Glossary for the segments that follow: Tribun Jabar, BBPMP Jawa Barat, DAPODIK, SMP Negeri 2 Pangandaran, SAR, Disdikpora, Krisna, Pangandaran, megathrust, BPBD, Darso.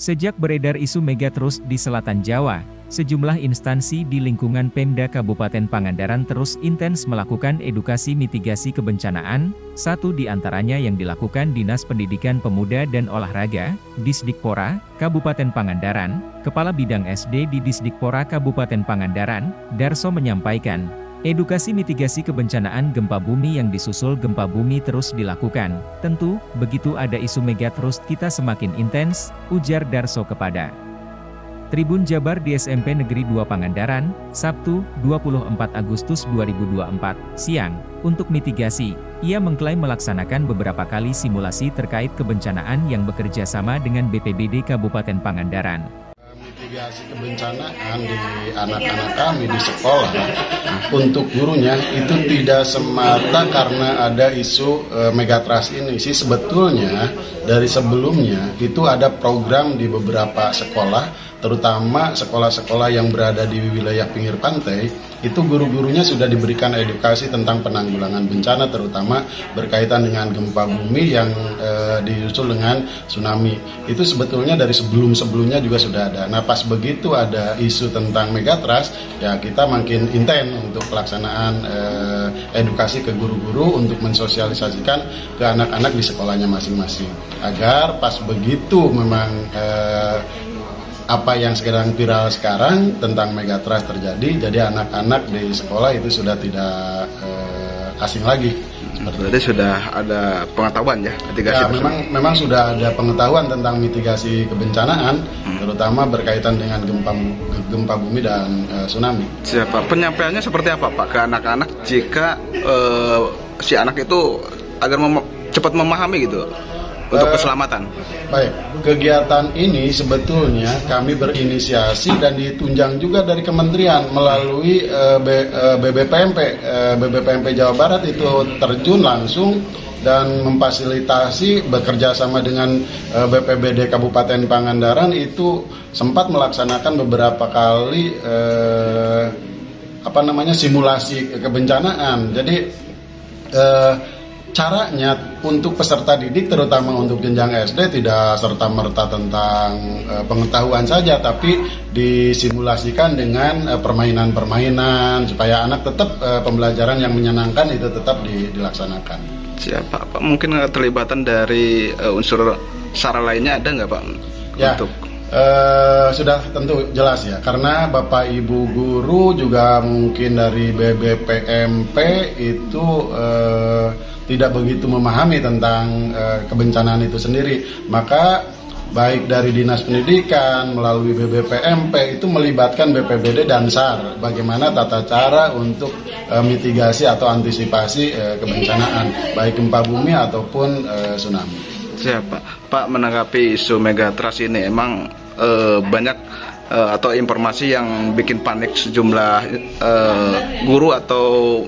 Sejak beredar isu megathrust di selatan Jawa, sejumlah instansi di lingkungan Pemda Kabupaten Pangandaran terus intens melakukan edukasi mitigasi kebencanaan, satu di antaranya yang dilakukan Dinas Pendidikan Pemuda dan Olahraga, Disdikpora, Kabupaten Pangandaran. Kepala Bidang SD di Disdikpora Kabupaten Pangandaran, Darso menyampaikan, edukasi mitigasi kebencanaan gempa bumi yang disusul gempa bumi terus dilakukan. Tentu, begitu ada isu megathrust kita semakin intens, ujar Darso kepada Tribun Jabar di SMP Negeri 2 Pangandaran, Sabtu, 24 Agustus 2024, siang. Untuk mitigasi, ia mengklaim melaksanakan beberapa kali simulasi terkait kebencanaan yang bekerja sama dengan BPBD Kabupaten Pangandaran. Mitigasi kebencanaan di anak-anak kami di sekolah untuk gurunya itu tidak semata karena ada isu megathrust ini sih. Sebetulnya dari sebelumnya itu ada program di beberapa sekolah, terutama sekolah-sekolah yang berada di wilayah pinggir pantai, itu guru-gurunya sudah diberikan edukasi tentang penanggulangan bencana, terutama berkaitan dengan gempa bumi yang disusul dengan tsunami. Itu sebetulnya dari sebelum-sebelumnya juga sudah ada. Nah, pas begitu ada isu tentang megathrust, ya kita makin intens untuk pelaksanaan edukasi ke guru-guru untuk mensosialisasikan ke anak-anak di sekolahnya masing-masing, agar pas begitu memang apa yang sekarang viral sekarang tentang megathrust terjadi, jadi anak-anak di sekolah itu sudah tidak asing lagi. Berarti sudah ada pengetahuan ya mitigasi. Ya, memang sudah ada pengetahuan tentang mitigasi kebencanaan, terutama berkaitan dengan gempa bumi dan tsunami. Siapa penyampaiannya seperti apa Pak ke anak-anak jika si anak itu agar cepat memahami gitu? Untuk keselamatan. Baik, kegiatan ini sebetulnya kami berinisiasi dan ditunjang juga dari kementerian melalui BBPMP Jawa Barat itu terjun langsung dan memfasilitasi bekerja sama dengan BPBD Kabupaten Pangandaran. Itu sempat melaksanakan beberapa kali simulasi kebencanaan. Jadi caranya untuk peserta didik, terutama untuk jenjang SD, tidak serta-merta tentang pengetahuan saja, tapi disimulasikan dengan permainan-permainan supaya anak tetap pembelajaran yang menyenangkan itu tetap dilaksanakan. Siapa Pak? Mungkin terlibatan dari unsur SAR lainnya ada nggak Pak? Ya. Sudah tentu jelas ya, karena Bapak Ibu guru juga mungkin dari BBPMP itu tidak begitu memahami tentang kebencanaan itu sendiri. Maka baik dari Dinas Pendidikan melalui BBPMP itu melibatkan BPBD dan SAR, bagaimana tata cara untuk mitigasi atau antisipasi kebencanaan, baik gempa bumi ataupun tsunami. Siapa Pak menanggapi isu megathrust ini? Emang banyak atau informasi yang bikin panik sejumlah guru atau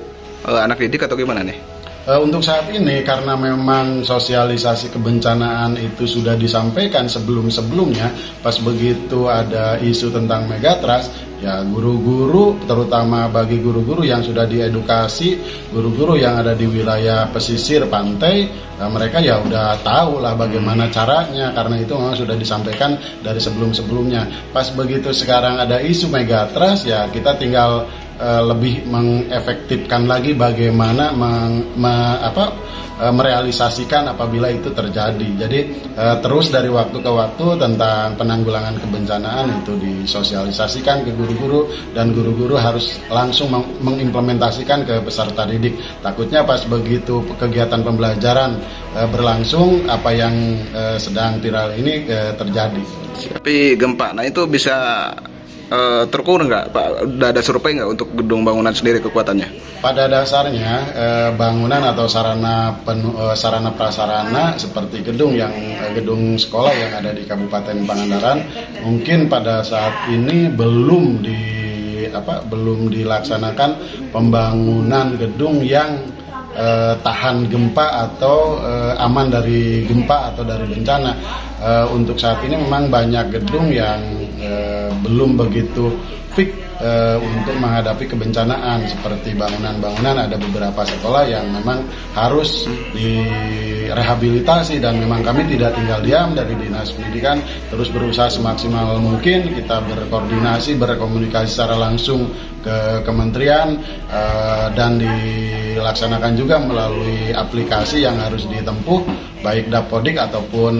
anak didik atau gimana nih? Untuk saat ini karena memang sosialisasi kebencanaan itu sudah disampaikan sebelum-sebelumnya, pas begitu ada isu tentang megathrust, ya guru-guru, terutama bagi guru-guru yang sudah diedukasi, guru-guru yang ada di wilayah pesisir pantai, mereka ya udah tahu lah bagaimana caranya, karena itu memang sudah disampaikan dari sebelum-sebelumnya. Pas begitu sekarang ada isu megathrust, ya kita tinggal lebih mengefektifkan lagi bagaimana merealisasikan apabila itu terjadi. Jadi terus dari waktu ke waktu tentang penanggulangan kebencanaan itu disosialisasikan ke guru-guru, dan guru-guru harus langsung mengimplementasikan ke peserta didik. Takutnya pas begitu kegiatan pembelajaran berlangsung, apa yang sedang viral ini terjadi. Tapi gempa, nah itu bisa terukur nggak Pak? Ada survei nggak untuk gedung bangunan sendiri kekuatannya? Pada dasarnya bangunan atau sarana prasarana seperti gedung gedung sekolah yang ada di Kabupaten Pangandaran mungkin pada saat ini belum dilaksanakan pembangunan gedung yang tahan gempa atau aman dari gempa atau dari bencana. Untuk saat ini memang banyak gedung yang belum begitu fix untuk menghadapi kebencanaan seperti bangunan-bangunan. Ada beberapa sekolah yang memang harus direhabilitasi, dan memang kami tidak tinggal diam. Dari Dinas Pendidikan terus berusaha semaksimal mungkin, kita berkoordinasi, berkomunikasi secara langsung ke kementerian, dan dilaksanakan juga melalui aplikasi yang harus ditempuh baik DAPODIK ataupun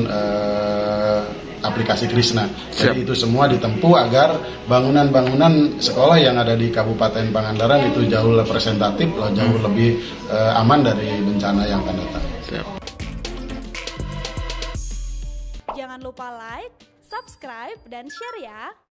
aplikasi Krisna. Jadi itu semua ditempuh agar bangunan-bangunan sekolah yang ada di Kabupaten Pangandaran itu jauh representatif, jauh lebih aman dari bencana yang akan datang. Siap. Jangan lupa like, subscribe, dan share ya.